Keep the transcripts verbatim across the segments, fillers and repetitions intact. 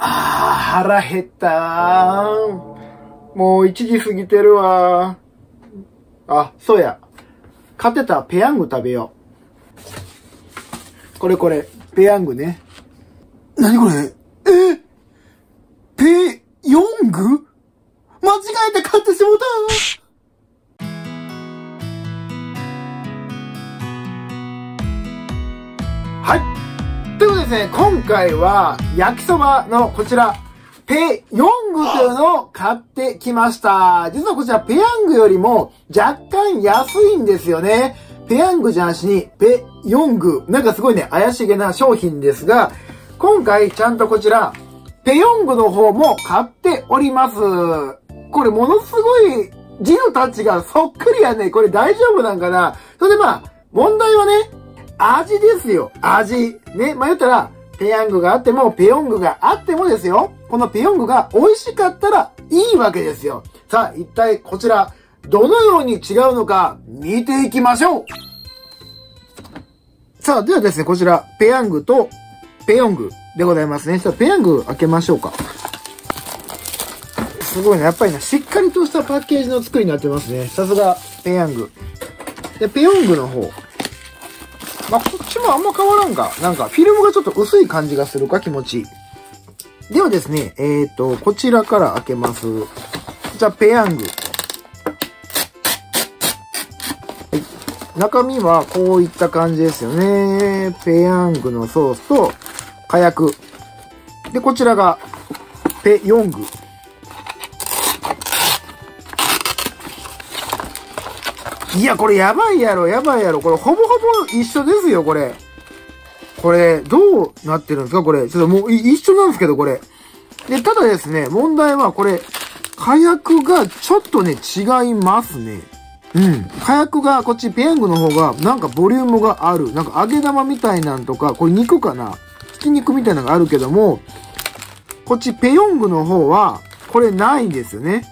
あー、腹減ったー。もういちじ過ぎてるわー。あ、そうや。買ってたペヤング食べよう。これこれ、ペヤングね。なにこれ？え？ペヨング？間違えて買ってしもたー。はい。ということでですね、今回は焼きそばのこちら、ペヨングというのを買ってきました。実はこちらペヤングよりも若干安いんですよね。ペヤングじゃなしにペヨング。なんかすごいね、怪しげな商品ですが、今回ちゃんとこちら、ペヨングの方も買っております。これものすごい字のタッチがそっくりやね。これ大丈夫なんかな？それでまあ、問題はね、味ですよ。味。ね。まあ、言ったら、ペヤングがあっても、ペヨングがあってもですよ。このペヨングが美味しかったらいいわけですよ。さあ、一体こちら、どのように違うのか、見ていきましょう。さあ、ではですね、こちら、ペヤングとペヨングでございますね。ちょっとペヤング開けましょうか。すごいね。やっぱりね、しっかりとしたパッケージの作りになってますね。さすが、ペヤング。で、ペヨングの方。まあ、こっちもあんま変わらんか。なんか、フィルムがちょっと薄い感じがするか、気持ちいい。ではですね、えっと、こちらから開けます。じゃあ、ペヤング。はい。中身はこういった感じですよね。ペヤングのソースと、火薬。で、こちらが、ペヨング。いや、これやばいやろ、やばいやろ。これほぼほぼ一緒ですよ、これ。これ、どうなってるんですか、これ。ちょっともう一緒なんですけど、これ。で、ただですね、問題はこれ、火薬がちょっとね、違いますね。うん。火薬が、こっちペヤングの方が、なんかボリュームがある。なんか揚げ玉みたいなんとか、これ肉かな？ひき肉みたいなのがあるけども、こっちペヨングの方は、これないんですよね。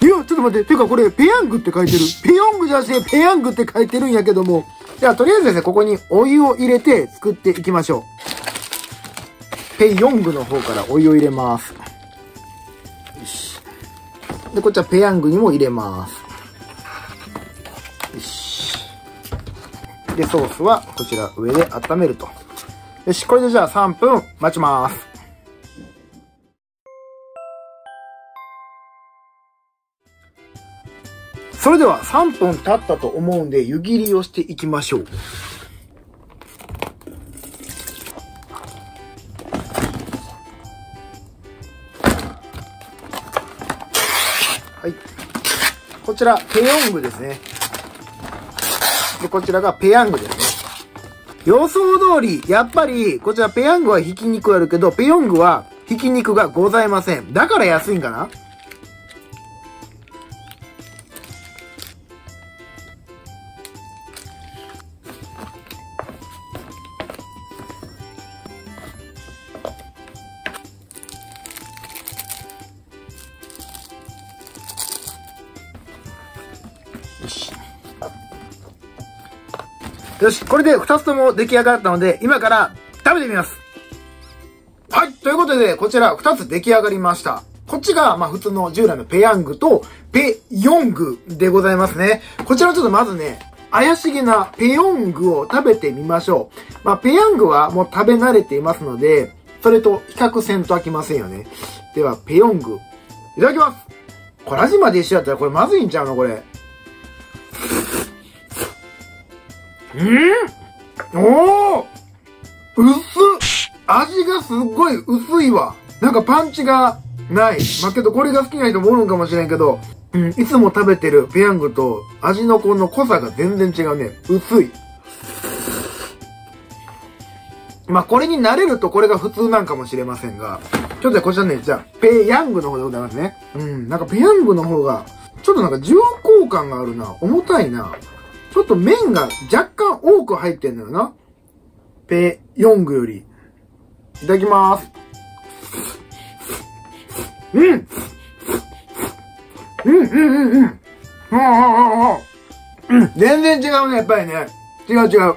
いや、ちょっと待って。てか、これ、ペヤングって書いてる。ペヨングじゃなくて、ペヤングって書いてるんやけども。じゃあ、とりあえずですね、ここにお湯を入れて作っていきましょう。ペヨングの方からお湯を入れます。よし。で、こっちはペヤングにも入れます。よし。で、ソースは、こちら上で温めると。よし、これでじゃあさんぷん待ちます。それではさんぷん経ったと思うんで湯切りをしていきましょう。はい。こちらペヨングですね。で、こちらがペヤングですね。予想通り、やっぱり、こちらペヤングはひき肉あるけど、ペヨングはひき肉がございません。だから安いんかな？よし、これでふたつとも出来上がったので、今から食べてみます。はい、ということで、こちらふたつ出来上がりました。こっちが、まあ普通の従来のペヤングとペヨングでございますね。こちらちょっとまずね、怪しげなペヨングを食べてみましょう。まあペヤングはもう食べ慣れていますので、それと比較せんと飽きませんよね。では、ペヨング。いただきます。これ味まで一緒だったらこれまずいんちゃうのこれ。うん、おー、薄っ、味がすっごい薄いわ。なんかパンチがない。まあ、けどこれが好きな人もおるんかもしれんけど、うん、いつも食べてるペヤングと味のこの濃さが全然違うね。薄い。まあ、これに慣れるとこれが普通なんかもしれませんが、ちょっとこちらね、じゃあ、ペヤングの方でございますね。うん、なんかペヤングの方が、ちょっとなんか重厚感があるな。重たいな。ちょっと麺が若干多く入ってんのよな。ペヨングより。いただきまーす。うんうんうんうんうん。うん、全然違うね、やっぱりね。違う違う。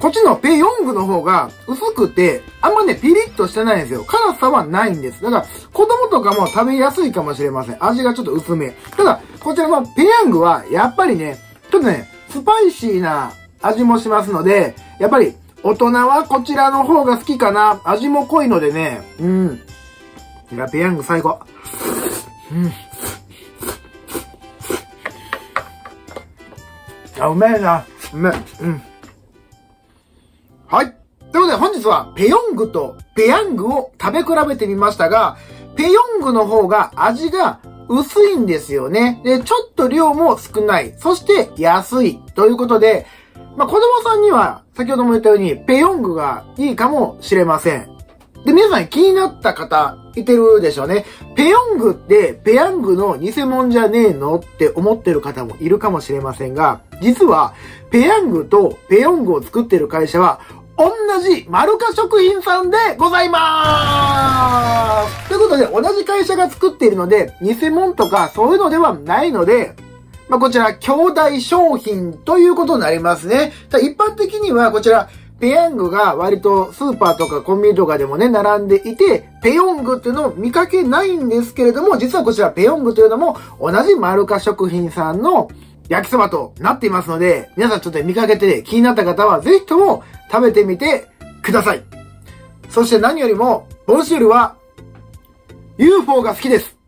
こっちのペヨングの方が薄くて、あんまね、ピリッとしてないんですよ。辛さはないんです。だから、子供とかも食べやすいかもしれません。味がちょっと薄め。ただ、こちらのペヤングは、やっぱりね、ちょっとね、スパイシーな味もしますので、やっぱり、大人はこちらの方が好きかな。味も濃いのでね、うん。いや、ペヤング最高。うん。あ、うめえな。うめえ。うん。はい。ということで本日はペヨングとペヤングを食べ比べてみましたが、ペヨングの方が味が薄いんですよね。で、ちょっと量も少ない。そして安い。ということで、まあ、子供さんには先ほども言ったようにペヨングがいいかもしれません。で、皆さん気になった方いてるでしょうね。ペヨングってペヤングの偽物じゃねえのって思ってる方もいるかもしれませんが、実はペヤングとペヨングを作ってる会社は同じマルカ食品さんでございまーす。ということで、同じ会社が作っているので、偽物とかそういうのではないので、まあ、こちら、兄弟商品ということになりますね。一般的にはこちら、ペヤングが割とスーパーとかコンビニとかでもね、並んでいて、ペヨングっていうのを見かけないんですけれども、実はこちらペヨングというのも同じマルカ食品さんの焼きそばとなっていますので、皆さんちょっと見かけて気になった方はぜひとも食べてみてください。そして何よりも、ボンシュールは ユーフォー が好きです。